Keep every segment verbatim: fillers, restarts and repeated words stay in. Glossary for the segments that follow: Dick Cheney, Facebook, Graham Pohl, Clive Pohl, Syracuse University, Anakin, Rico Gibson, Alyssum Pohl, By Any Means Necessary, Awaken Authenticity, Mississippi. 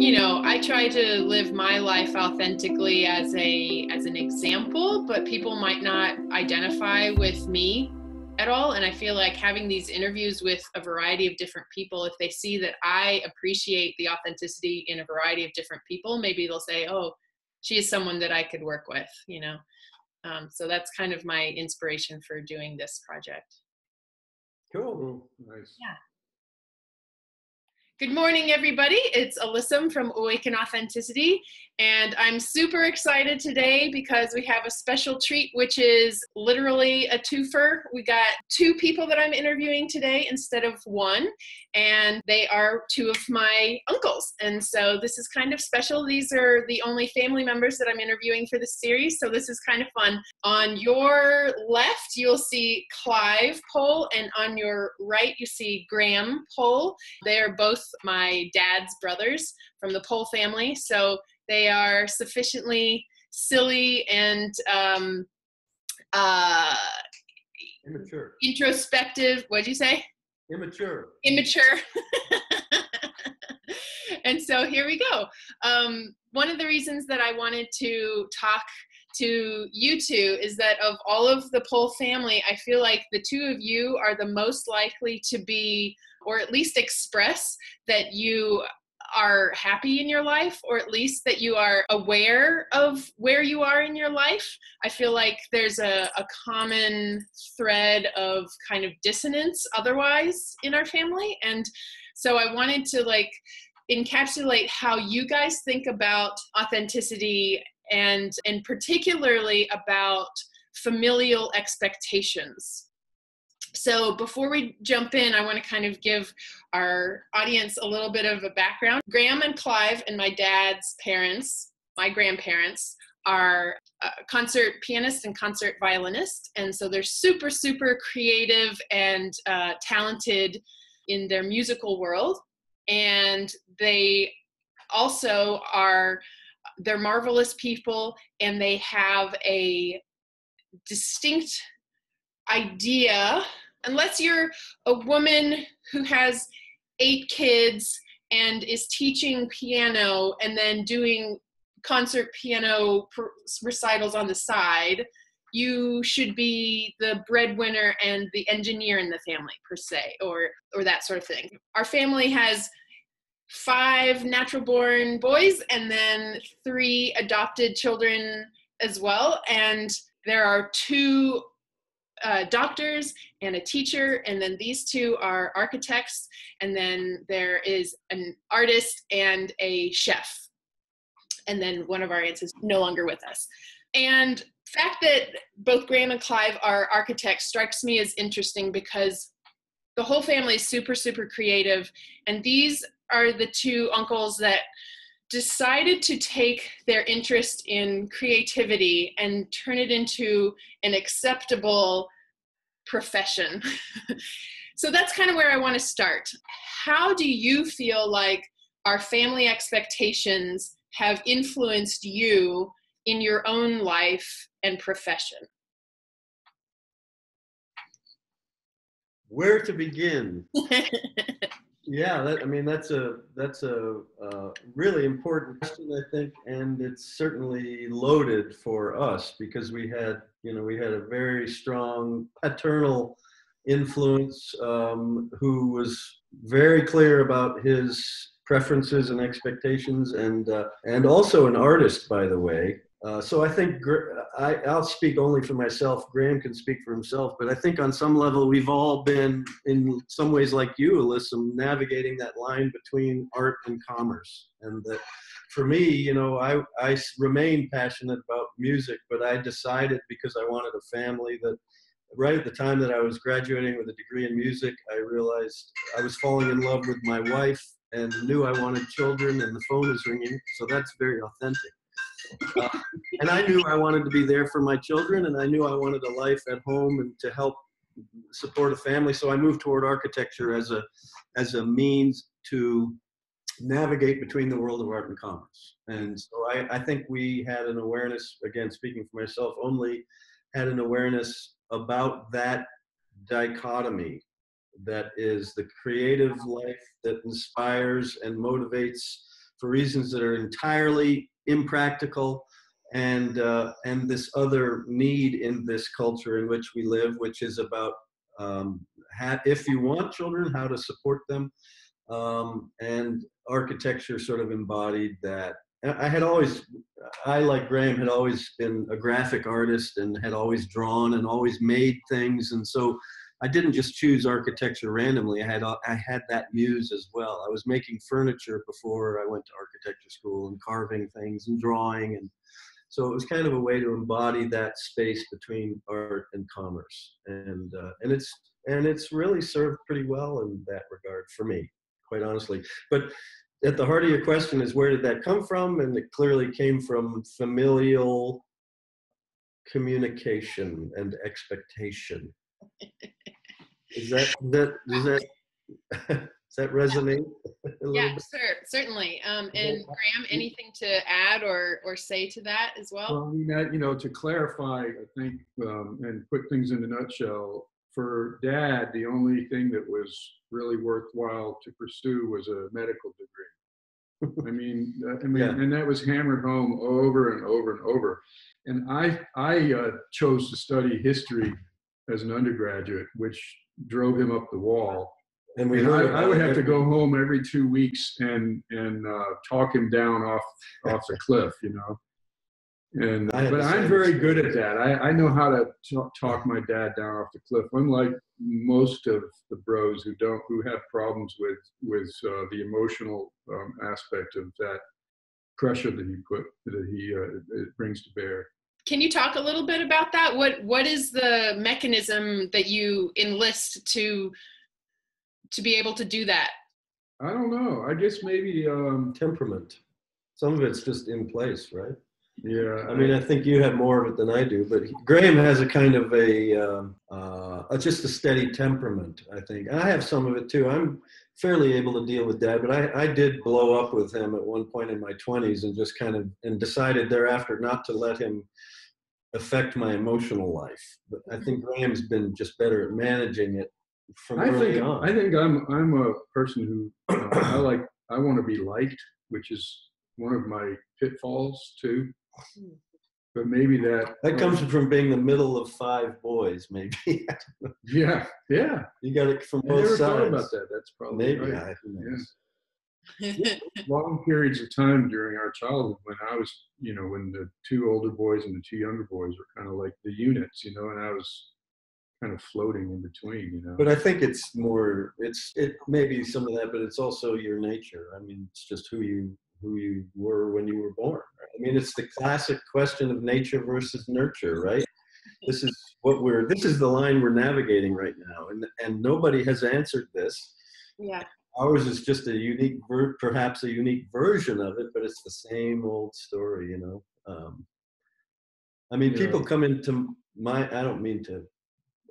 you know, I try to live my life authentically as a as an example, but people might not identify with me at all. And I feel like having these interviews with a variety of different people, if they see that I appreciate the authenticity in a variety of different people, maybe they'll say, oh, she is someone that I could work with, you know. Um, so that's kind of my inspiration for doing this project. Cool. Nice. Yeah. Good morning, everybody. It's Alyssum from Awaken Authenticity, and I'm super excited today because we have a special treat, which is literally a twofer. We got two people that I'm interviewing today instead of one, and they are two of my uncles. And so this is kind of special. These are the only family members that I'm interviewing for this series, so this is kind of fun. On your left, you'll see Clive Pohl, and on your right, you see Graham Pohl. They are both my dad's brothers from the Pohl family, so they are sufficiently silly and um, uh, immature. Introspective. What'd you say? Immature. Immature. And so here we go. Um, one of the reasons that I wanted to talk to you two is that of all of the Pohl family, I feel like the two of you are the most likely to be, or at least express that you are happy in your life, or at least that you are aware of where you are in your life. I feel like there's a, a common thread of kind of dissonance otherwise in our family. And so I wanted to like encapsulate how you guys think about authenticity and, and particularly about familial expectations. So before we jump in, I want to kind of give our audience a little bit of a background. Graham and Clive and my dad's parents, my grandparents, are a concert pianist and concert violinist. And so they're super, super creative and uh, talented in their musical world. And they also are, they're marvelous people, and they have a distinct idea, unless you're a woman who has eight kids and is teaching piano and then doing concert piano recitals on the side, you should be the breadwinner and the engineer in the family, per se, or or that sort of thing. Our family has five natural-born boys and then three adopted children as well, and there are two Uh, doctors and a teacher, and then these two are architects, and then there is an artist and a chef, and then one of our aunts is no longer with us. And the fact that both Graham and Clive are architects strikes me as interesting because the whole family is super super creative, and these are the two uncles that decided to take their interest in creativity and turn it into an acceptable profession. So that's kind of where I want to start. How do you feel like our family expectations have influenced you in your own life and profession? Where to begin? Yeah, that, I mean, that's a that's a uh, really important question, I think, and it's certainly loaded for us because we had, you know, we had a very strong paternal influence um, who was very clear about his preferences and expectations, and uh, and also an artist, by the way. Uh, so I think I, I'll speak only for myself. Graham can speak for himself, but I think on some level we've all been, in some ways like you, Alyssum, navigating that line between art and commerce. And that, for me, you know, I, I remain passionate about music, but I decided because I wanted a family that right at the time that I was graduating with a degree in music, I realized I was falling in love with my wife and knew I wanted children, and the phone was ringing. So that's very authentic. Uh, and I knew I wanted to be there for my children, and I knew I wanted a life at home and to help support a family. So I moved toward architecture as a as a means to navigate between the world of art and commerce. And so I, I think we had an awareness, again, speaking for myself only, had an awareness about that dichotomy that is the creative life that inspires and motivates for reasons that are entirely impractical, and uh, and this other need in this culture in which we live, which is about um, how, if you want children, how to support them, um, and architecture sort of embodied that. I had always, I like Graham, had always been a graphic artist and had always drawn and always made things, and so I didn't just choose architecture randomly. I had I had that muse as well. I was making furniture before I went to architecture school, and carving things and drawing, and so it was kind of a way to embody that space between art and commerce, and uh, and it's and it's really served pretty well in that regard for me, quite honestly. But at the heart of your question is, where did that come from? And it clearly came from familial communication and expectation. Is that, that, does that, does that resonate? Yeah, a yeah bit? Sir, certainly. Um, and Graham, anything to add or, or say to that as well? Well, you know, to clarify, I think, um, and put things in a nutshell, for Dad, the only thing that was really worthwhile to pursue was a medical degree. I mean, I mean, yeah. And that was hammered home over and over and over. And I, I uh, chose to study history as an undergraduate, which drove him up the wall. And, we and I, I would have to go home every two weeks and and uh, talk him down off off the cliff, you know. And but I'm very good at that. I, I know how to talk my dad down off the cliff, unlike most of the bros who don't, who have problems with with uh, the emotional um, aspect of that pressure that he put that he uh, it brings to bear. Can you talk a little bit about that? What what is the mechanism that you enlist to to be able to do that? I don't know. I guess maybe um, temperament. Some of it's just in place, right? Yeah, I mean, I think you have more of it than I do, but Graham has a kind of a, um, uh, just a steady temperament, I think. I have some of it too. I'm fairly able to deal with Dad, but I, I did blow up with him at one point in my twenties and just kind of, and decided thereafter not to let him affect my emotional life. But I think Graham's been just better at managing it from I early think, on. I think I'm, I'm a person who, uh, I like, I want to be liked, which is one of my pitfalls too. But maybe that that um, comes from being the middle of five boys, maybe. Yeah, yeah. You got it from I both never sides. Thought about that. That's probably maybe. Right. I, yeah. Yeah. Long periods of time during our childhood, when I was, you know, when the two older boys and the two younger boys were kind of like the units, you know, and I was kind of floating in between, you know. But I think it's more. It's it maybe some of that, but it's also your nature. I mean, it's just who you. who you were when you were born. Right? I mean, it's the classic question of nature versus nurture, right? This is what we're, this is the line we're navigating right now. And, and nobody has answered this. Yeah. Ours is just a unique, perhaps a unique version of it, but it's the same old story, you know? Um, I mean, yeah. People come into my, I don't mean to,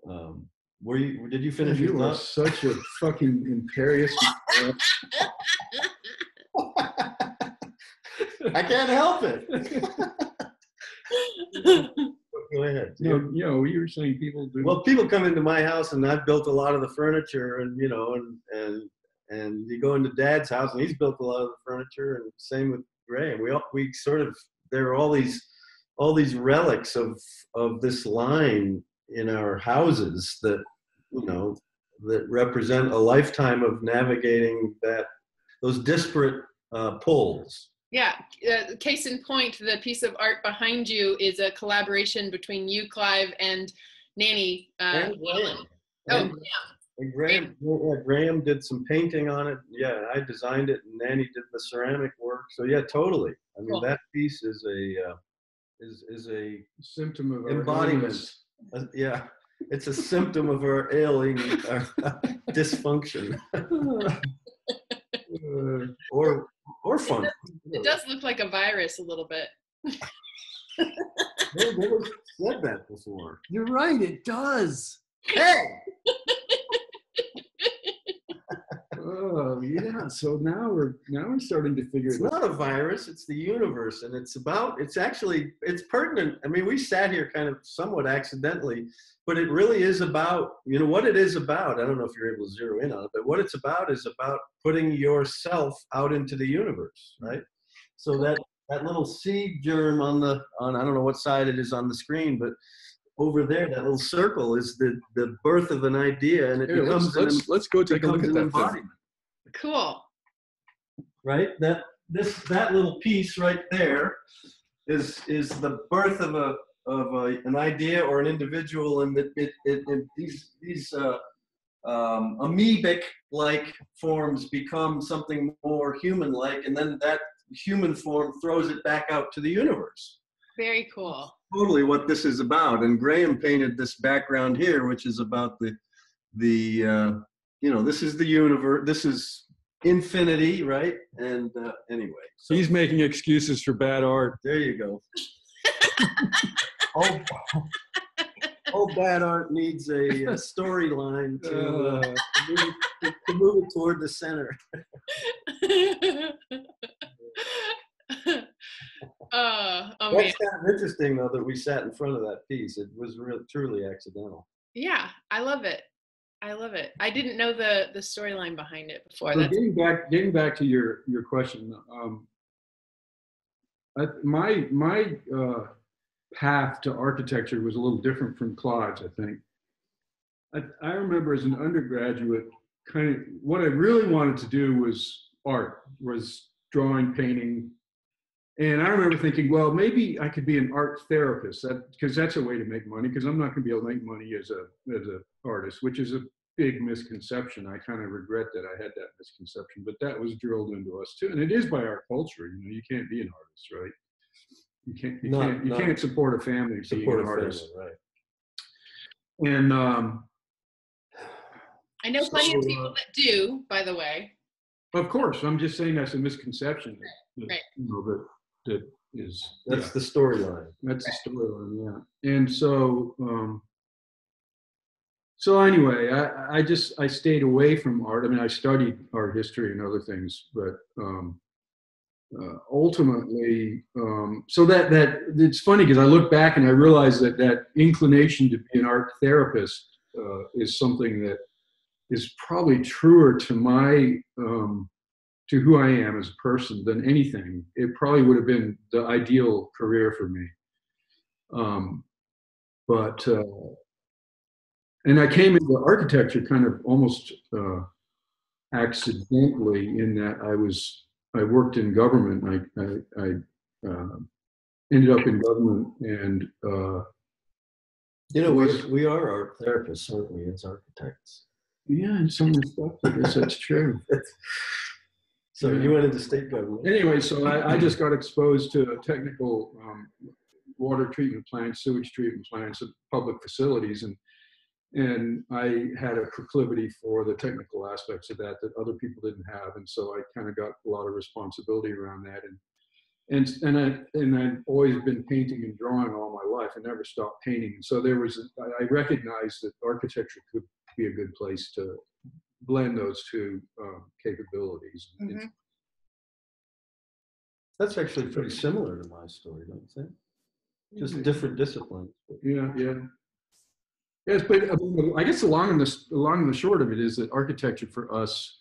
um, were you, did you finish your thought? Such a fucking imperious. I can't help it. Go ahead. No, you know, you were saying people do. Well, people come into my house, and I've built a lot of the furniture, and you know, and and and you go into Dad's house, and he's built a lot of the furniture, and same with Graham. We all, we sort of there are all these all these relics of of this line in our houses that you know that represent a lifetime of navigating that those disparate uh, pulls. Yeah, uh, case in point, the piece of art behind you is a collaboration between you, Clive, and Nanny. Uh, and Graham. Oh, and, yeah. And Graham, Graham. Graham did some painting on it. Yeah, I designed it, and Nanny did the ceramic work. So yeah, totally. I mean, cool. That piece is a uh, is is a symptom of embodiment. Our uh, yeah, it's a symptom of our ailing our dysfunction. Uh, or or fun. It does, it does look like a virus a little bit. They've never said that before. You're right, it does. Hey. oh yeah, so now we're now we're starting to figure it's it out. It's not a virus, it's the universe, and it's about, it's actually, it's pertinent. I mean, we sat here kind of somewhat accidentally, but it really is about, you know, what it is about. I don't know if you're able to zero in on it, but what it's about is about putting yourself out into the universe, right? So that, that little seed germ on the, on I don't know what side it is on the screen, but over there, that little circle is the, the birth of an idea, and it Here, becomes let's, an, let's go take a look at that thing. Cool. Right? That this that little piece right there is is the birth of a of a, an idea or an individual, and it, it, it, it these these uh, um, amoebic like forms become something more human like, and then that human form throws it back out to the universe. Very cool. Totally what this is about. And Graham painted this background here, which is about the, the uh, you know, this is the universe, this is infinity, right? And uh, anyway. So he's making excuses for bad art. There you go. oh, oh, bad art needs a, a storyline to, uh, to, move it, to move it toward the center. Uh, oh, That's man. kind of interesting, though, that we sat in front of that piece. It was really, truly accidental. Yeah, I love it. I love it. I didn't know the the storyline behind it before. So getting back, getting back to your your question, um, I, my my uh, path to architecture was a little different from Clive's. I think I, I remember as an undergraduate, kind of what I really wanted to do was art, was drawing, painting. And I remember thinking, well, maybe I could be an art therapist, because that, that's a way to make money, because I'm not going to be able to make money as a as an artist, which is a big misconception. I kind of regret that I had that misconception, but that was drilled into us too. And it is by our culture, you know, you can't be an artist, right? You can't you, not, can't, you can't support a family being an artist. Family, right. And um, I know so, plenty of people uh, that do, by the way. Of course, I'm just saying that's a misconception. That, right. You know, that, That is that's yeah. the storyline. That's the storyline, yeah. And so, um, so anyway, I, I just I stayed away from art. I mean, I studied art history and other things, but um, uh, ultimately, um, so that that it's funny because I look back and I realize that that inclination to be an art therapist uh, is something that is probably truer to my. Um, to who I am as a person than anything. It probably would have been the ideal career for me. Um, but, uh, and I came into architecture kind of almost uh, accidentally in that I was, I worked in government. I, I, I uh, ended up in government and. Uh, you know, we, we are art therapists, aren't we, as architects? Yeah, in some respects, I guess that's true. So you went into state government. Anyway, so I, I just got exposed to technical um, water treatment plants, sewage treatment plants, and public facilities, and and I had a proclivity for the technical aspects of that that other people didn't have, and so I kind of got a lot of responsibility around that, and and and I and I've always been painting and drawing all my life. I never stopped painting, and so there was a, I recognized that architecture could be a good place to. Blend those two um, capabilities. Mm-hmm. That's actually pretty similar to my story, don't you think? Just mm-hmm. different disciplines. Yeah, yeah. Yes, but um, I guess along the along the short of it is that architecture for us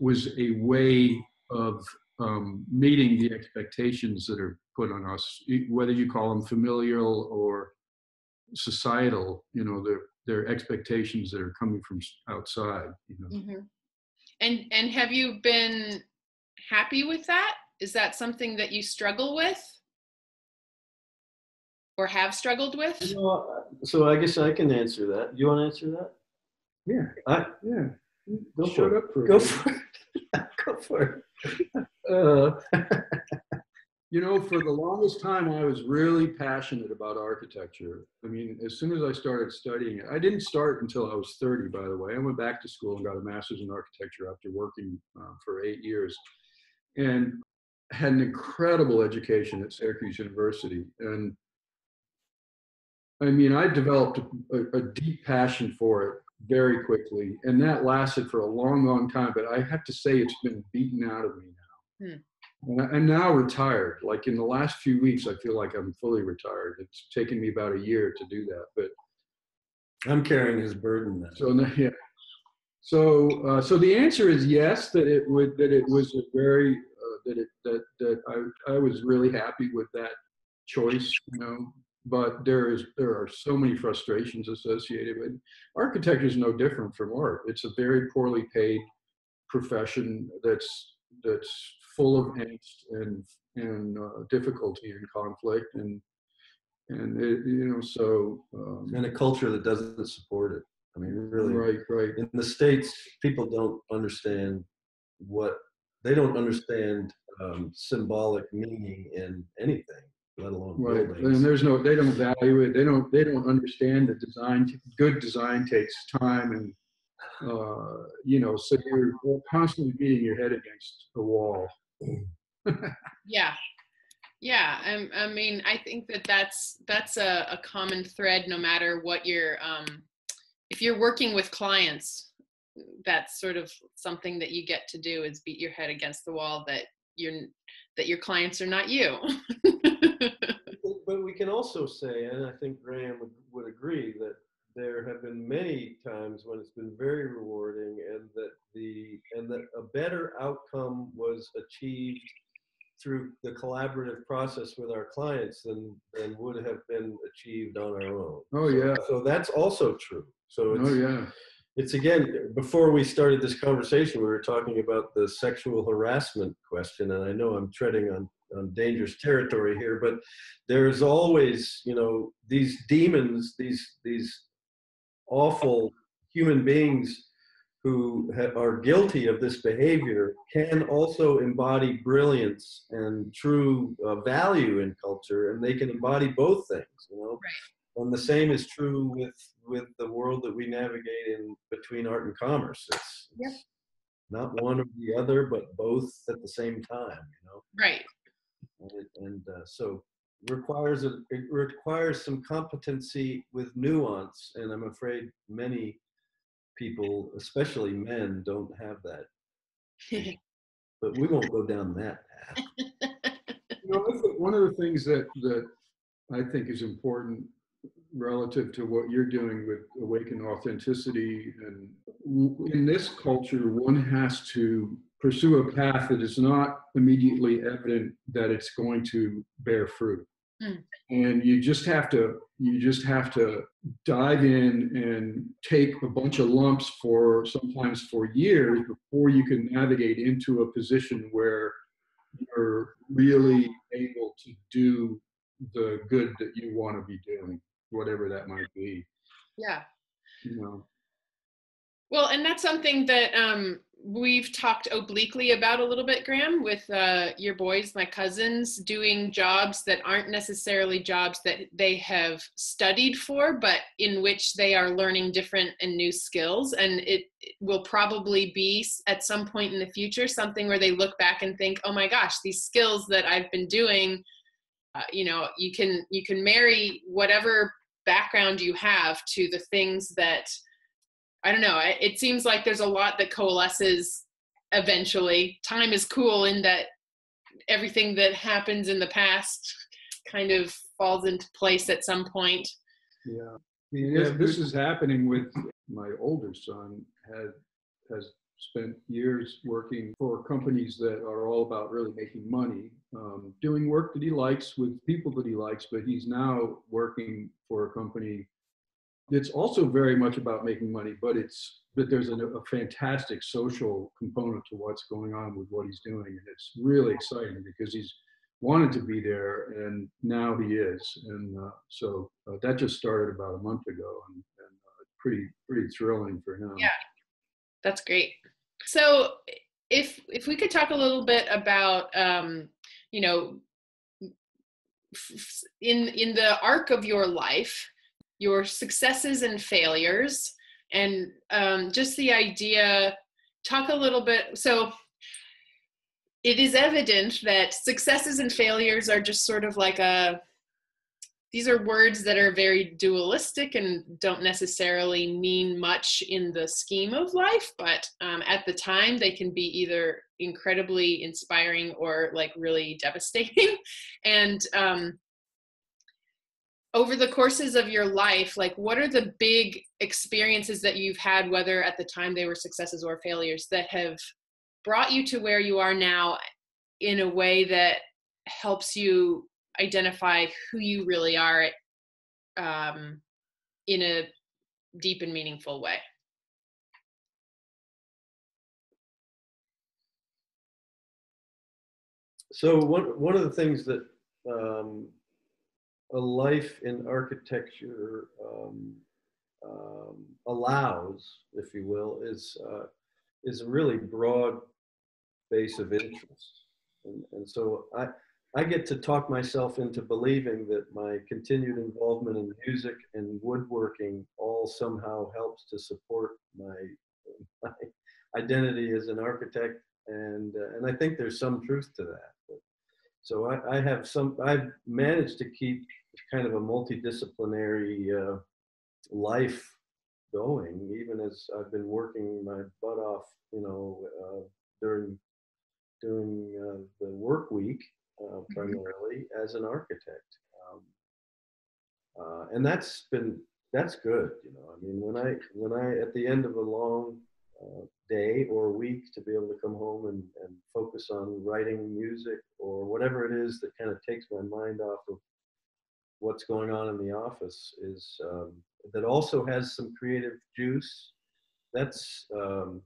was a way of um, meeting the expectations that are put on us, whether you call them familial or societal. You know, they're There are expectations that are coming from outside, you know. Mm-hmm. And and have you been happy with that? Is that something that you struggle with, or have struggled with? You know, so I guess I can answer that. Do you want to answer that? Yeah. I, yeah. Go Shut for it. Up for Go it. for it. Go for it. Uh, You know, for the longest time, I was really passionate about architecture. I mean, as soon as I started studying it, I didn't start until I was thirty, by the way. I went back to school and got a master's in architecture after working um, for eight years and had an incredible education at Syracuse University. And I mean, I developed a, a deep passion for it very quickly. And that lasted for a long, long time, but I have to say it's been beaten out of me now. Hmm. And I, I'm now retired. Like in the last few weeks, I feel like I'm fully retired. It's taken me about a year to do that, but. I'm carrying his burden now. So, yeah. So, uh, so the answer is yes, that it would, that it was a very, uh, that it, that, that I, I was really happy with that choice, you know, but there is, there are so many frustrations associated with it. Architecture is no different from art. It's a very poorly paid profession that's, that's full of angst and, and uh, difficulty and conflict and, and it, you know, so. Um, and a culture that doesn't support it. I mean, really, right, right. In the States, people don't understand what, they don't understand um, symbolic meaning in anything, let alone right. buildings. And there's no, they don't value it. They don't, they don't understand that design, good design takes time and, uh, you know, so you're constantly beating your head against the wall. Yeah. Yeah, I'm, I mean, I think that that's, that's a, a common thread, no matter what you're, um, if you're working with clients, that's sort of something that you get to do is beat your head against the wall that you're, that your clients are not you. But we can also say, and I think Graham would, would agree, that there have been many times when it's been very rewarding and that the, and that a better outcome was achieved through the collaborative process with our clients than, than would have been achieved on our own. Oh yeah. So, so that's also true. So it's, oh, yeah. It's again, before we started this conversation, we were talking about the sexual harassment question, and I know I'm treading on, on dangerous territory here, but there's always, you know, these demons, these, these awful human beings who are guilty of this behavior can also embody brilliance and true uh, value in culture, and they can embody both things, you know? Right. And the same is true with, with the world that we navigate in between art and commerce. It's, yep. it's not one or the other, but both at the same time, you know? Right. And, and uh, so requires a, it requires some competency with nuance, and I'm afraid many people, especially men, don't have that. But we won't go down that path. You know, one of the things that, that I think is important relative to what you're doing with Awaken Authenticity, and in this culture, one has to pursue a path that is not immediately evident that it's going to bear fruit. Mm. And you just have to, you just have to dive in and take a bunch of lumps for sometimes for years before you can navigate into a position where you're really able to do the good that you want to be doing, whatever that might be. Yeah. You know. Well, and that's something that um, we've talked obliquely about a little bit, Graham, with uh, your boys, my cousins, doing jobs that aren't necessarily jobs that they have studied for, but in which they are learning different and new skills. And it, it will probably be at some point in the future, something where they look back and think, oh my gosh, these skills that I've been doing, uh, you know, you can, you can marry whatever background you have to the things that, I don't know, it seems like there's a lot that coalesces eventually. Time is cool in that everything that happens in the past kind of falls into place at some point. Yeah, yeah, this is happening with my older son, had, has spent years working for companies that are all about really making money, um, doing work that he likes with people that he likes, but he's now working for a company it's also very much about making money, but it's but there's a, a fantastic social component to what's going on with what he's doing, and it's really exciting because he's wanted to be there, and now he is, and uh, so uh, that just started about a month ago, and, and uh, pretty pretty thrilling for him. Yeah, that's great. So if if we could talk a little bit about um, you know, in in the arc of your life, your successes and failures, and um, just the idea, talk a little bit. So it is evident that successes and failures are just sort of like a, these are words that are very dualistic and don't necessarily mean much in the scheme of life, but um, at the time they can be either incredibly inspiring or like really devastating. And um, over the courses of your life, like what are the big experiences that you've had, whether at the time they were successes or failures, that have brought you to where you are now in a way that helps you identify who you really are um, in a deep and meaningful way? So one, one of the things that um, a life in architecture um, um, allows, if you will, is, uh, is a really broad base of interest. And, and so I, I get to talk myself into believing that my continued involvement in music and woodworking all somehow helps to support my, my identity as an architect. And, uh, and I think there's some truth to that. But, so I, I have some, I've managed to keep kind of a multidisciplinary uh, life going, even as I've been working my butt off, you know, uh, during, during uh, the work week. Uh, primarily as an architect, um, uh, and that's been that's good. You know, I mean, when I when I at the end of a long uh, day or week, to be able to come home and, and focus on writing music or whatever it is that kind of takes my mind off of what's going on in the office, is um, that also has some creative juice. That's um,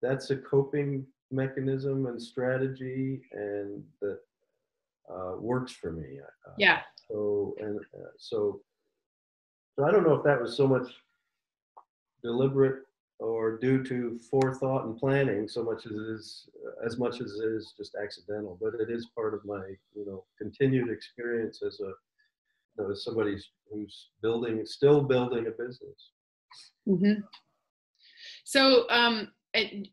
that's a coping mechanism and strategy, and that uh, works for me. Uh, yeah. So and uh, so, so I don't know if that was so much deliberate or due to forethought and planning, so much as it is, uh, as much as it is just accidental. But it is part of my, you know, continued experience as a, you know, as somebody who's building, still building a business. Mm-hmm. So um. It,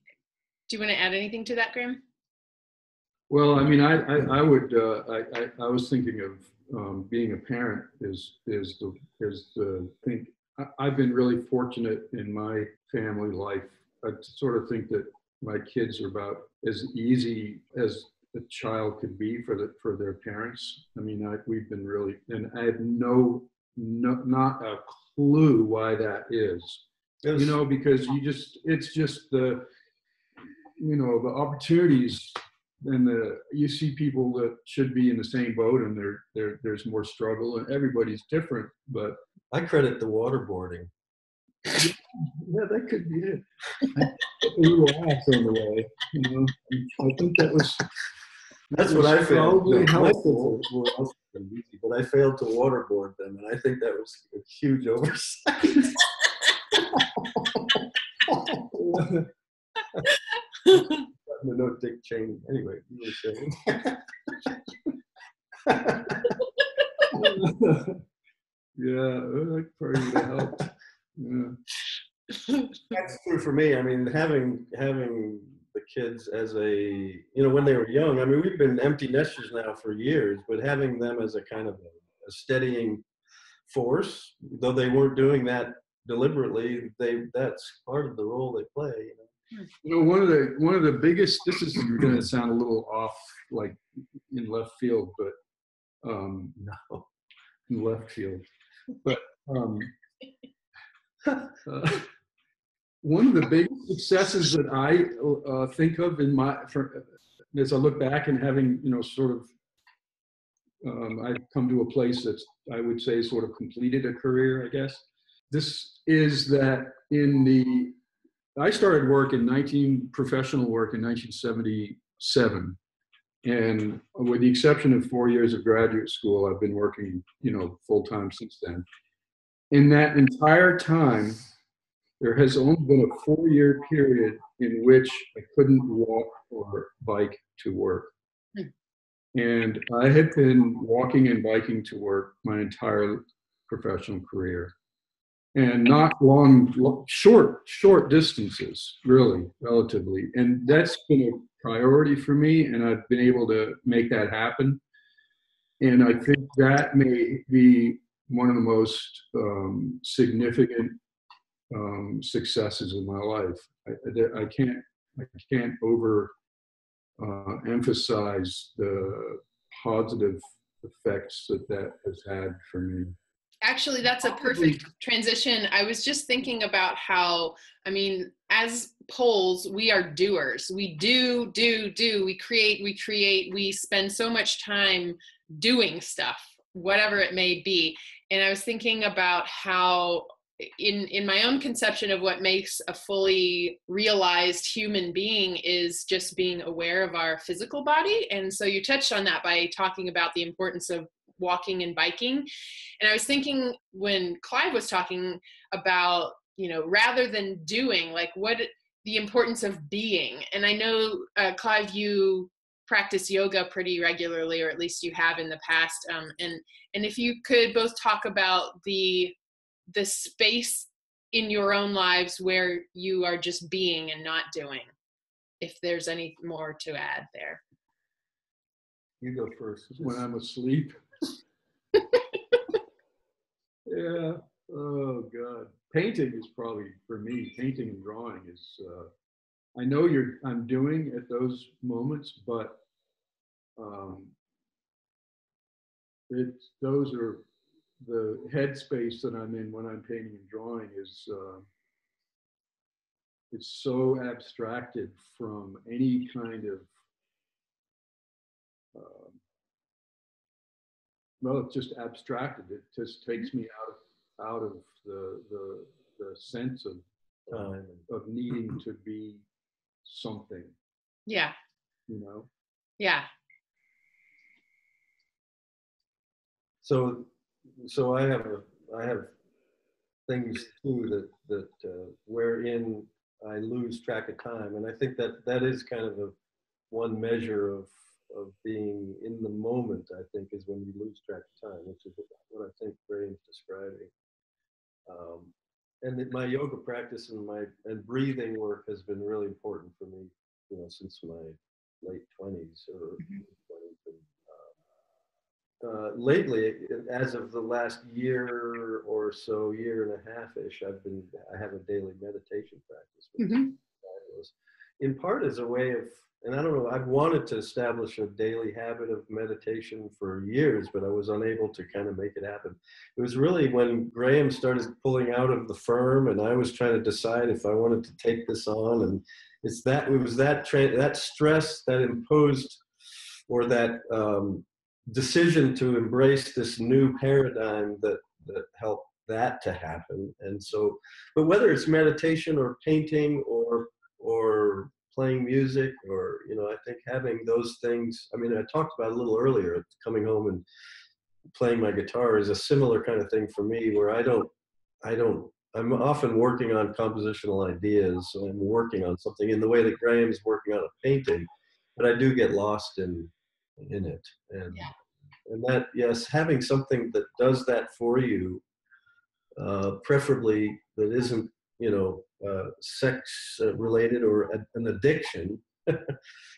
do you want to add anything to that, Graham? Well, I mean, I I, I would uh, I, I I was thinking of um, being a parent is is the is the thing. I, I've been really fortunate in my family life. I sort of think that my kids are about as easy as a child could be for the for their parents. I mean, I, we've been really, and I have no no not a clue why that is. Yes. You know, because you just it's just the you know, the opportunities, and the, you see people that should be in the same boat, and there, there, there's more struggle, and everybody's different. But I credit the waterboarding. Yeah, that could be it. A little ass on the way, you know. I think that was that's that was what I probably helpful. But I failed to waterboard them, and I think that was a huge oversight. No Dick Cheney. Anyway, you were saying. Yeah, that probably would have helped. Yeah. That's true for me. I mean, having having the kids as a, you know, when they were young. I mean, we've been empty nesters now for years, but having them as a kind of a, a steadying force, though they weren't doing that deliberately. They that's part of the role they play. You know? You know, one of the one of the biggest. This is going to sound a little off, like in left field, but um, no, in left field. But um, uh, one of the biggest successes that I uh, think of in my, for, as I look back and having, you know, sort of, um, I've come to a place that's, I would say, sort of completed a career. I guess this is that in the. I started work in nineteen professional work in nineteen seventy-seven, and with the exception of four years of graduate school, I've been working, you know, full time since then. In that entire time, there has only been a four-year period in which I couldn't walk or bike to work, and I had been walking and biking to work my entire professional career. And not long, long, short, short distances, really, relatively. And that's been a priority for me, and I've been able to make that happen. And I think that may be one of the most um, significant um, successes in my life. I, I can't, I can't over uh, emphasize the positive effects that that has had for me. Actually, that's a perfect transition. I was just thinking about how, I mean, as Poles, we are doers. We do, do, do. We create, we create. We spend so much time doing stuff, whatever it may be. And I was thinking about how, in, in my own conception of what makes a fully realized human being is just being aware of our physical body. And so you touched on that by talking about the importance of walking and biking. And I was thinking when Clive was talking about, you know, rather than doing, like what the importance of being. And I know, uh, Clive, you practice yoga pretty regularly, or at least you have in the past. Um, and, and if you could both talk about the, the space in your own lives where you are just being and not doing, if there's any more to add there. You go first. When I'm asleep. Yeah. Oh God. Painting is probably for me. Painting and drawing is. Uh, I know you're. I'm doing at those moments, but um, it's those are the headspace that I'm in when I'm painting and drawing is. Uh, it's so abstracted from any kind of. Uh, Well, it's just abstracted. It just takes me out of, out of the, the, the sense of, of, um, of needing to be something. Yeah. You know? Yeah. So, so I have, a, I have things too that, that uh, wherein I lose track of time. And I think that that is kind of a one measure of, of being in the moment, I think, is when you lose track of time, which is what I think Graham's describing. Um, and that my yoga practice and my and breathing work has been really important for me, you know, since my late twenties or mm-hmm. twenties. And, uh, uh, lately, as of the last year or so, year and a half-ish, I've been I have a daily meditation practice. Which mm-hmm. is in part as a way of And I don't know, I've wanted to establish a daily habit of meditation for years, but I was unable to kind of make it happen. It was really when Graham started pulling out of the firm and I was trying to decide if I wanted to take this on. And it's that, it was that, tra that stress that imposed or that um, decision to embrace this new paradigm that, that helped that to happen. And so, but whether it's meditation or painting or, or, playing music or, you know, I think having those things, I mean, I talked about a little earlier, coming home and playing my guitar is a similar kind of thing for me where I don't, I don't, I'm often working on compositional ideas. So I'm working on something in the way that Graham's working on a painting, but I do get lost in, in it. And, yeah. and that, yes, having something that does that for you, uh, preferably that isn't, you know, uh, sex uh, related or a, an addiction,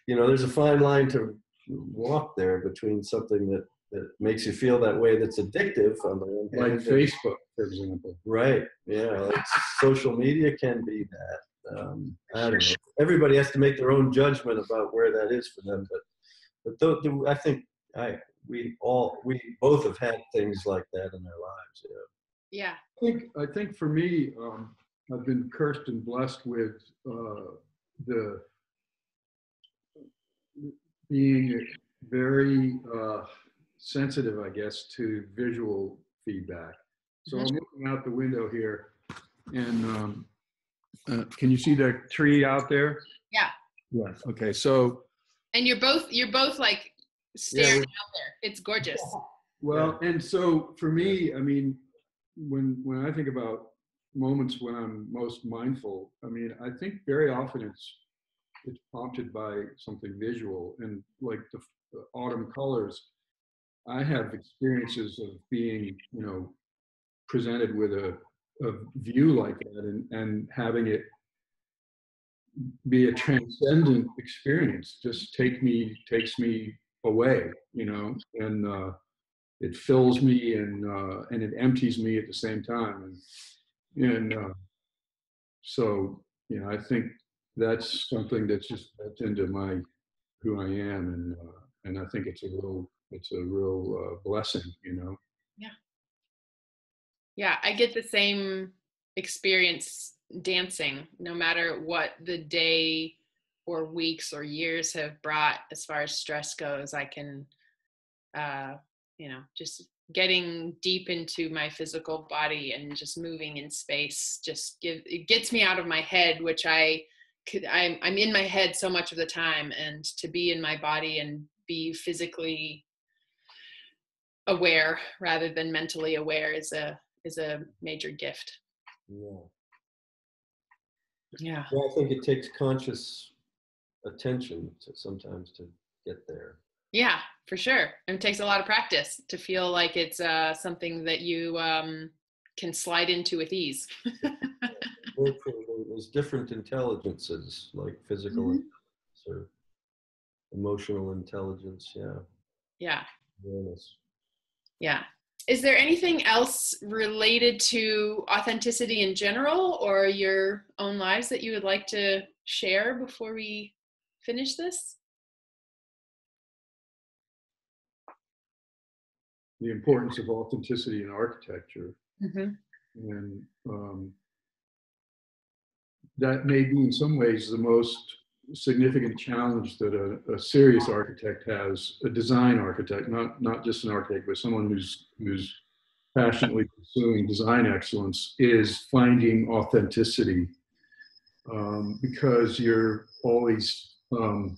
you know, there's a fine line to walk there between something that, that makes you feel that way that's addictive. On the one hand. Like Facebook, for example. Right, yeah, like social media can be that. Um, I don't know. Everybody has to make their own judgment about where that is for them, but, but th I think I, we all, we both have had things like that in our lives, you know? Yeah. I think, I think for me, um, I've been cursed and blessed with uh, the being very uh, sensitive, I guess, to visual feedback. So I'm looking out the window here, and um, uh, can you see the tree out there? Yeah. Yeah. Okay. So. And you're both you're both like staring yeah, out there. It's gorgeous. Yeah. Well, and so for me, I mean, when when I think about moments when I'm most mindful, I mean, I think very often it's it's prompted by something visual, and like the, the autumn colors, I have experiences of being, you know, presented with a, a view like that, and, and having it be a transcendent experience, just take me, takes me away, you know, and uh, it fills me and uh, and it empties me at the same time. And and uh, so, you know, I think that's something that's just that's into my who I am, and uh, and I think it's a real it's a real uh, blessing, you know. Yeah. Yeah, I get the same experience dancing, no matter what the day or weeks or years have brought as far as stress goes. I can, uh, you know, just getting deep into my physical body and just moving in space just give it gets me out of my head, which I could, I'm, I'm in my head so much of the time, and to be in my body and be physically aware rather than mentally aware is a is a major gift. Yeah. Yeah. Well, I think it takes conscious attention to sometimes to get there. Yeah, for sure. And it takes a lot of practice to feel like it's uh, something that you um, can slide into with ease. There's different intelligences, like physical mm-hmm. intelligence or emotional intelligence. Yeah. Yeah. Awareness. Yeah. Is there anything else related to authenticity in general or your own lives that you would like to share before we finish this? The importance of authenticity in architecture. Mm-hmm. And um, that may be in some ways the most significant challenge that a, a serious architect has, a design architect, not not just an architect, but someone who's who's passionately pursuing design excellence, is finding authenticity, um, because you're always um,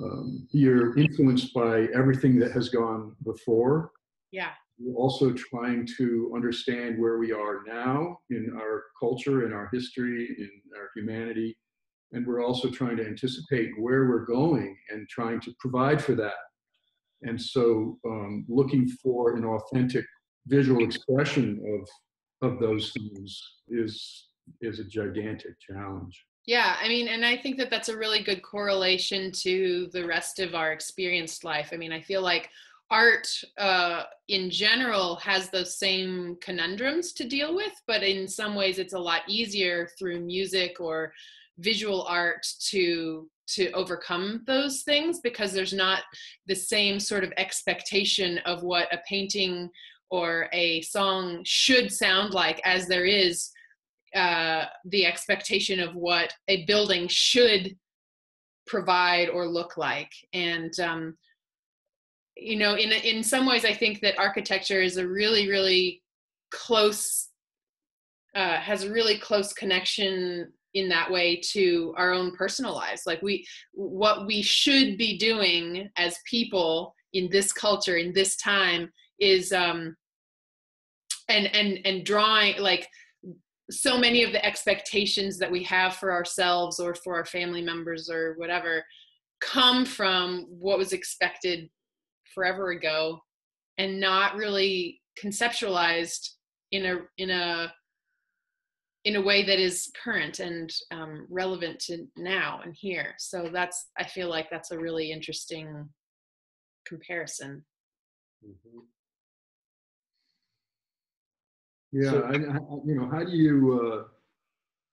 um, you're influenced by everything that has gone before. Yeah. We're also trying to understand where we are now in our culture, in our history, in our humanity. And we're also trying to anticipate where we're going and trying to provide for that. And so um, looking for an authentic visual expression of, of those things is, is a gigantic challenge. Yeah, I mean, and I think that that's a really good correlation to the rest of our experienced life. I mean, I feel like art uh, in general has those same conundrums to deal with, but in some ways it's a lot easier through music or visual art to to overcome those things, because there's not the same sort of expectation of what a painting or a song should sound like as there is uh, the expectation of what a building should provide or look like. And um, you know, in in some ways, I think that architecture is a really, really close uh, has a really close connection in that way to our own personal lives. Like we, what we should be doing as people in this culture, in this time is, um, and, and, and drawing, like so many of the expectations that we have for ourselves or for our family members or whatever come from what was expected forever ago and not really conceptualized in a, in a, in a way that is current and um, relevant to now and here. So that's, I feel like that's a really interesting comparison. Mm-hmm. Yeah, so, I, I, you know, how do you, uh,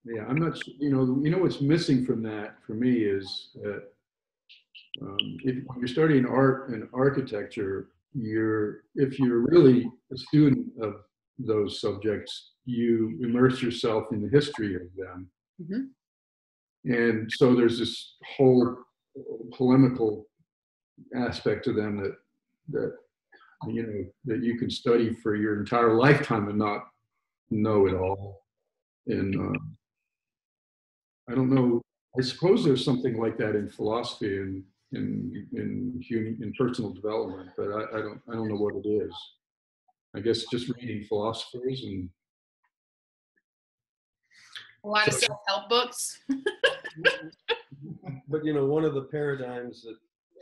yeah, I'm not, you know, you know what's missing from that for me is that um, if you're studying art and architecture, you're, if you're really a student of those subjects, you immerse yourself in the history of them. Mm-hmm. And so there's this whole polemical aspect to them that, that, you know, that you can study for your entire lifetime and not know it all. And uh, I don't know, I suppose there's something like that in philosophy and in, in, human, in personal development, but I, I, don't, I don't know what it is. I guess just reading philosophers and a lot of self-help books. But you know, one of the paradigms that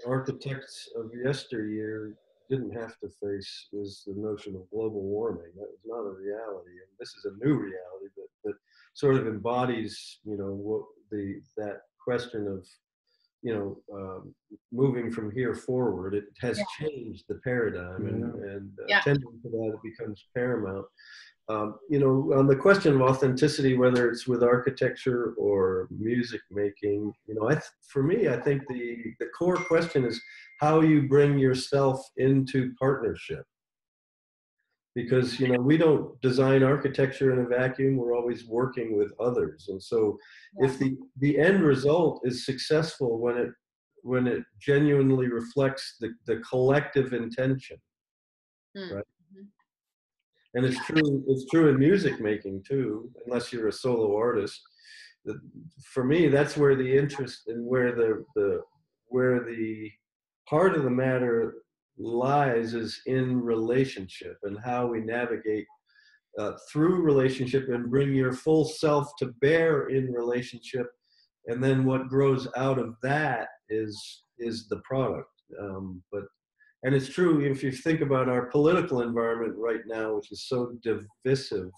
architects of yesteryear didn't have to face is the notion of global warming. That was not a reality, and this is a new reality that, that sort of embodies, you know, what the that question of you know, um, moving from here forward, it has yeah. changed the paradigm, mm-hmm. and, and uh, yeah. attending to that, it becomes paramount. Um, you know, on the question of authenticity, whether it's with architecture or music making, you know, I th for me, I think the, the core question is how you bring yourself into partnership. Because, you know, we don't design architecture in a vacuum. We're always working with others. And so yeah. if the, the end result is successful when it, when it genuinely reflects the, the collective intention, mm. right? Mm-hmm. And it's true, it's true in music making too, unless you're a solo artist. The, for me, that's where the interest and where the, the, where the heart of the matter lies is in relationship and how we navigate uh, through relationship and bring your full self to bear in relationship. And then what grows out of that is, is the product. Um, but, and it's true if you think about our political environment right now, which is so divisive.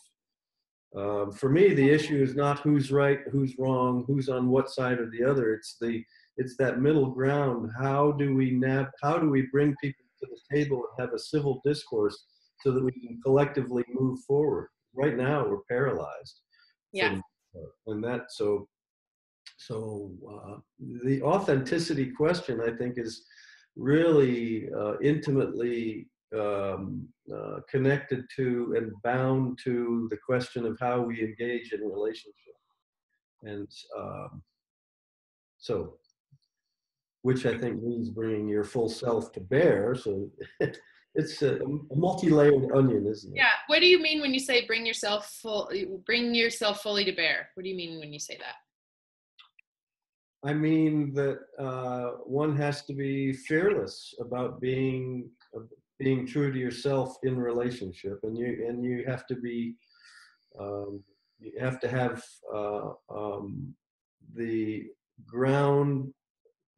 Um, for me, the issue is not who's right, who's wrong, who's on what side or the other. It's the, it's that middle ground. How do we nav- how do we bring people to the table and have a civil discourse so that we can collectively move forward? Right now, we're paralyzed. Yeah. From, and that, so, so uh, the authenticity question, I think, is really uh, intimately um, uh, connected to and bound to the question of how we engage in relationship. And um, so, which I think means bringing your full self to bear. So it's a, a multi-layered onion, isn't it? Yeah. What do you mean when you say bring yourself full, bring yourself fully to bear? What do you mean when you say that? I mean that uh, one has to be fearless about being uh, being true to yourself in relationship, and you and you have to be um, you have to have uh, um, the ground.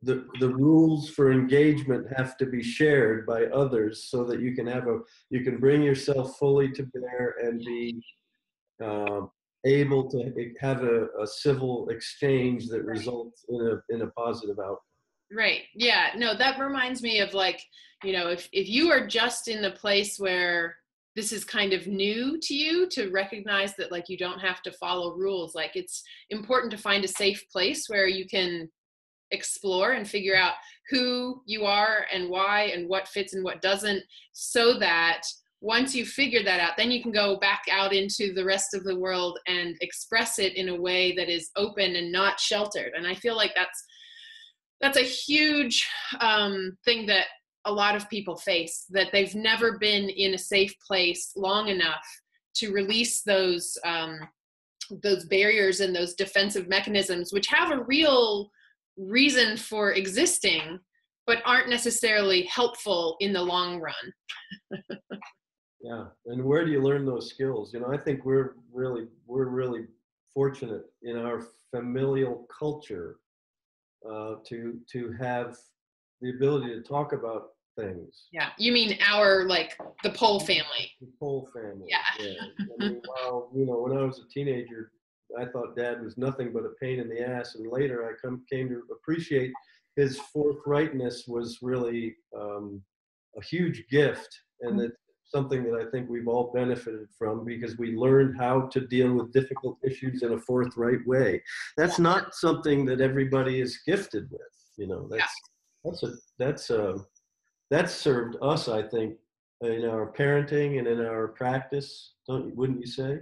The, the rules for engagement have to be shared by others so that you can have a, you can bring yourself fully to bear and be uh, able to have a, a civil exchange that results in a, in a positive outcome. Right. Yeah. No, that reminds me of, like, you know, if, if you are just in the place where this is kind of new to you, to recognize that, like, you don't have to follow rules. Like, it's important to find a safe place where you can explore and figure out who you are and why and what fits and what doesn't, so that once you figure that out, then you can go back out into the rest of the world and express it in a way that is open and not sheltered. And I feel like that's that's a huge um, thing that a lot of people face, that they've never been in a safe place long enough to release those um, those barriers and those defensive mechanisms, which have a real reason for existing but aren't necessarily helpful in the long run. Yeah, and where do you learn those skills? You know, I think we're really we're really fortunate in our familial culture uh to to have the ability to talk about things. Yeah, you mean our, like, the Pohl family. The Pohl family. Yeah. Yeah. I mean, while, you know, when I was a teenager, I thought Dad was nothing but a pain in the ass, and later I come, came to appreciate his forthrightness was really um, a huge gift, and it's something that I think we've all benefited from, because we learned how to deal with difficult issues in a forthright way. That's not something that everybody is gifted with, you know. That's that's a, that's a, that's served us, I think, in our parenting and in our practice. Don't you, wouldn't you say?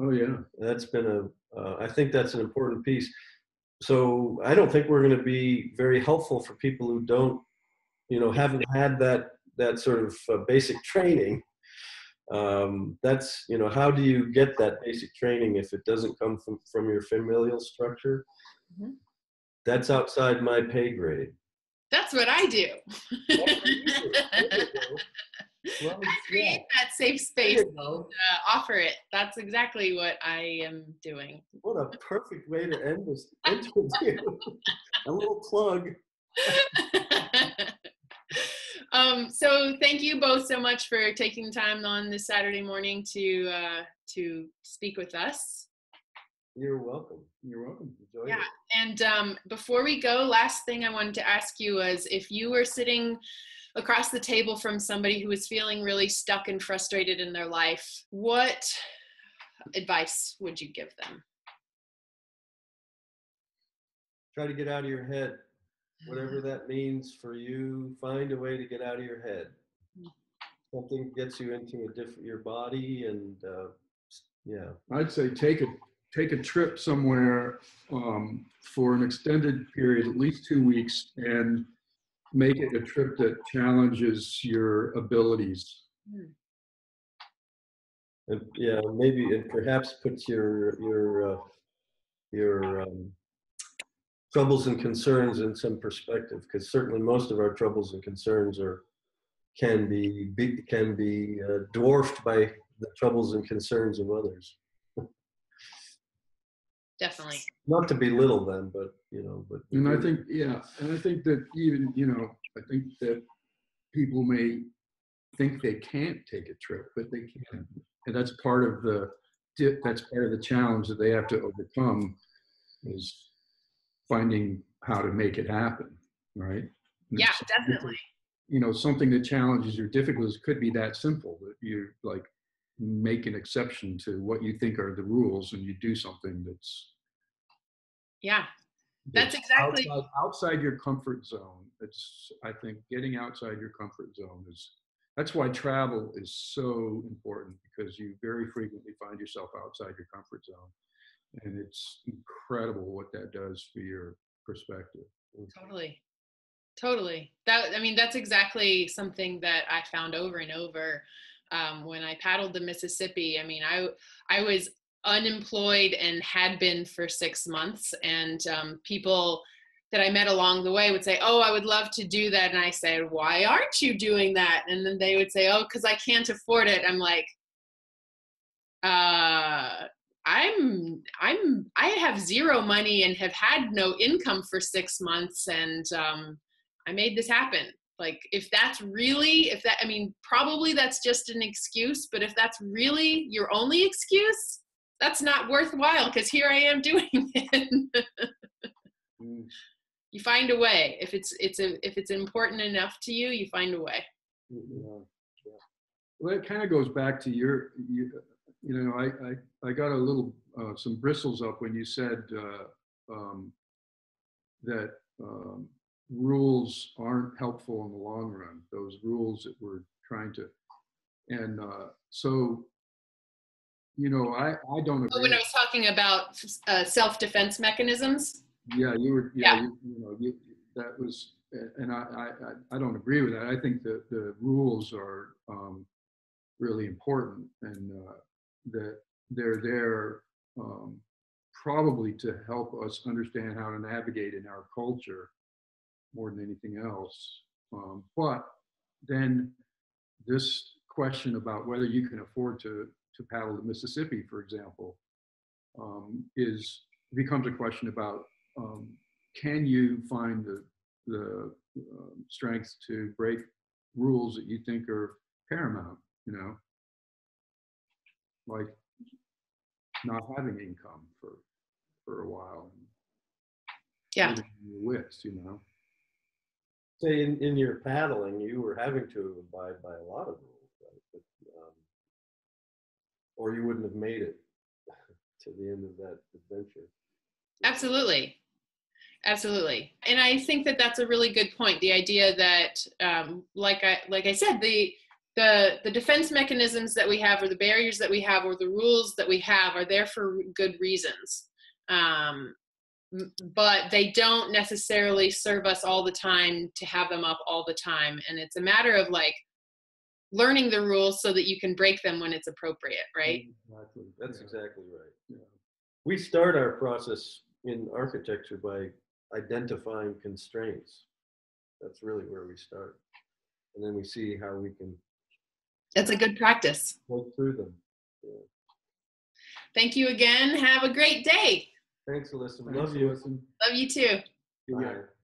Oh yeah, that's been a, uh, I think that's an important piece. So I don't think we're going to be very helpful for people who don't, you know, haven't had that, that sort of uh, basic training. Um, that's, you know, how do you get that basic training if it doesn't come from, from your familial structure? Mm-hmm. That's outside my pay grade. That's what I do. Well, I create yeah. that safe space and uh, offer it. That's exactly what I am doing. What a perfect way to end this interview. A little plug. um, so thank you both so much for taking time on this Saturday morning to, uh, to speak with us. You're welcome. You're welcome. Enjoy yeah. it. And um, before we go, last thing I wanted to ask you was if you were sitting across the table from somebody who was feeling really stuck and frustrated in their life, what advice would you give them? Try to get out of your head. Whatever that means for you, find a way to get out of your head. Something gets you into a different, your body and uh, yeah. I'd say take a, take a trip somewhere um, for an extended period, at least two weeks, and make it a trip that challenges your abilities. And, yeah, maybe it perhaps puts your, your, uh, your, um, troubles and concerns in some perspective, because certainly most of our troubles and concerns are can be, be can be uh, dwarfed by the troubles and concerns of others. Definitely. Not to belittle them, but you know, but. And I think yeah, and I think that even you know, I think that people may think they can't take a trip, but they can, and that's part of the that's part of the challenge that they have to overcome is finding how to make it happen, right? And yeah, definitely. You know, something that challenges your difficulties could be that simple, that you like make an exception to what you think are the rules and you do something that's yeah, that's, that's exactly outside, outside your comfort zone. It's, I think getting outside your comfort zone is, that's why travel is so important, because you very frequently find yourself outside your comfort zone. And it's incredible what that does for your perspective. Totally, totally. That I mean, that's exactly something that I found over and over um, when I paddled the Mississippi. I mean, I I was unemployed and had been for six months, and um, people that I met along the way would say, "Oh, I would love to do that," and I said, "Why aren't you doing that?" And then they would say, "Oh, because I can't afford it." I'm like, uh. I'm, I'm, I have zero money and have had no income for six months. And, um, I made this happen. Like if that's really, if that, I mean, probably that's just an excuse, but if that's really your only excuse, that's not worthwhile. 'Cause here I am doing it. mm. You find a way. If it's, it's a, if it's important enough to you, you find a way. Yeah. Yeah. Well, it kind of goes back to your, your You know, I, I, I got a little, uh, some bristles up when you said uh, um, that um, rules aren't helpful in the long run, those rules that we're trying to, and uh, so, you know, I, I don't agree. When I was talking about uh, self-defense mechanisms? Yeah, you were, yeah, yeah. You, you know, you, that was, and I, I, I don't agree with that. I think that the rules are um, really important, and uh, that they're there um, probably to help us understand how to navigate in our culture more than anything else. Um, but then this question about whether you can afford to, to paddle the Mississippi, for example, um, is becomes a question about um, can you find the, the um, strength to break rules that you think are paramount, you know? Like not having income for for a while. Yeah. Wits, you know. Say in, in your paddling, you were having to abide by a lot of rules, right? But, um, or you wouldn't have made it to the end of that adventure. Absolutely, absolutely. And I think that that's a really good point. The idea that, um, like I like I said, the The, the defense mechanisms that we have, or the barriers that we have, or the rules that we have are there for good reasons. Um, but they don't necessarily serve us all the time to have them up all the time. And it's a matter of like learning the rules so that you can break them when it's appropriate, right? Exactly. That's yeah. exactly right. Yeah. We start our process in architecture by identifying constraints. That's really where we start. And then we see how we can. That's a good practice. Work through them. Yeah. Thank you again. Have a great day. Thanks, Alyssum. Love you. Love you too. Bye.